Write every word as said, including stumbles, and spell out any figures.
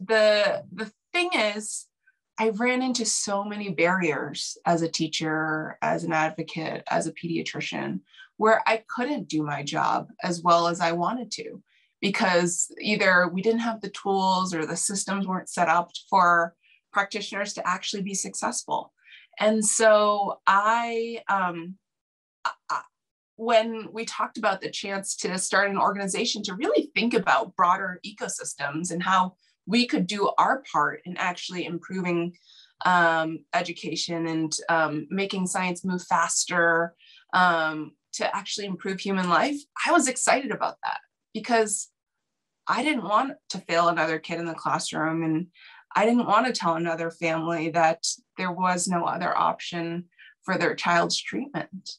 the the thing is, I ran into so many barriers as a teacher, as an advocate, as a pediatrician, where I couldn't do my job as well as I wanted to, because either we didn't have the tools or the systems weren't set up for practitioners to actually be successful. And so I, um, I, when we talked about the chance to start an organization to really think about broader ecosystems and how we could do our part in actually improving um, education and um, making science move faster um, to actually improve human life, I was excited about that because I didn't want to fail another kid in the classroom, and I didn't want to tell another family that there was no other option for their child's treatment.